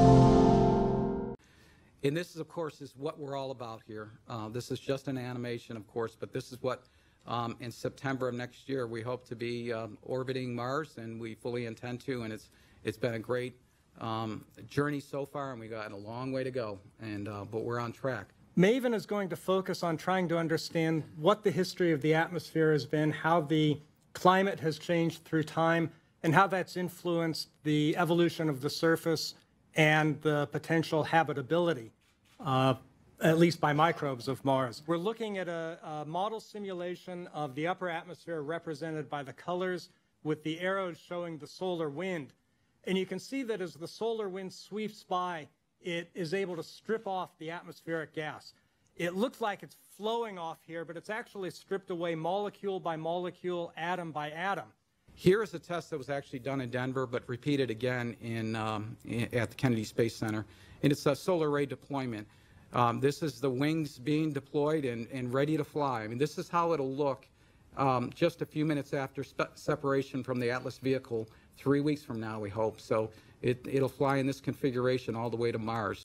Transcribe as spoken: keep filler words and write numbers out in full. And this is, of course, is what we're all about here. Uh, this is just an animation, of course, but this is what um, in September of next year we hope to be um, orbiting Mars, and we fully intend to. And it's it's been a great um, journey so far, and we got a long way to go. And uh, but we're on track. Maven is going to focus on trying to understand what the history of the atmosphere has been, how the climate has changed through time, and how that's influenced the evolution of the surface and the potential habitability, uh, at least by microbes, of Mars. We're looking at a, a model simulation of the upper atmosphere represented by the colors, with the arrows showing the solar wind. And you can see that as the solar wind sweeps by, it is able to strip off the atmospheric gas. It looks like it's flowing off here, but it's actually stripped away molecule by molecule, atom by atom. Here is a test that was actually done in Denver, but repeated again in, um, in, at the Kennedy Space Center. And it's a solar array deployment. Um, this is the wings being deployed and, and ready to fly. I mean, this is how it'll look um, just a few minutes after separation from the Atlas vehicle, three weeks from now, we hope. So it, it'll fly in this configuration all the way to Mars.